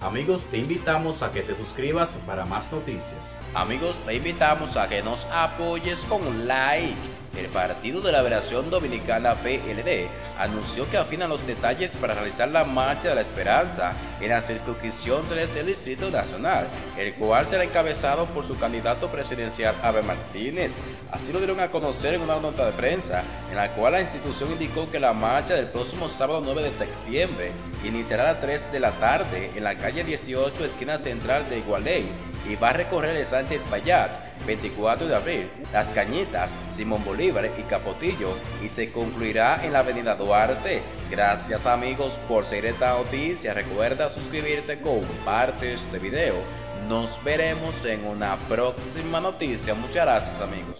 Amigos, te invitamos a que te suscribas para más noticias. Amigos, te invitamos a que nos apoyes con un like. El Partido de la Liberación Dominicana PLD anunció que afinan los detalles para realizar la Marcha de la Esperanza en la circunscripción 3 del Distrito Nacional, el cual será encabezado por su candidato presidencial Abel Martínez. Así lo dieron a conocer en una nota de prensa, en la cual la institución indicó que la marcha del próximo sábado 9 de septiembre iniciará a las 3 de la tarde en la calle 18, esquina central de Gualey, y va a recorrer el Sánchez Payat, 24 de abril, Las Cañitas, Simón Bolívar y Capotillo, y se concluirá en la avenida Duarte. Gracias amigos por seguir esta noticia. Recuerda suscribirte, comparte este video. Nos veremos en una próxima noticia. Muchas gracias amigos.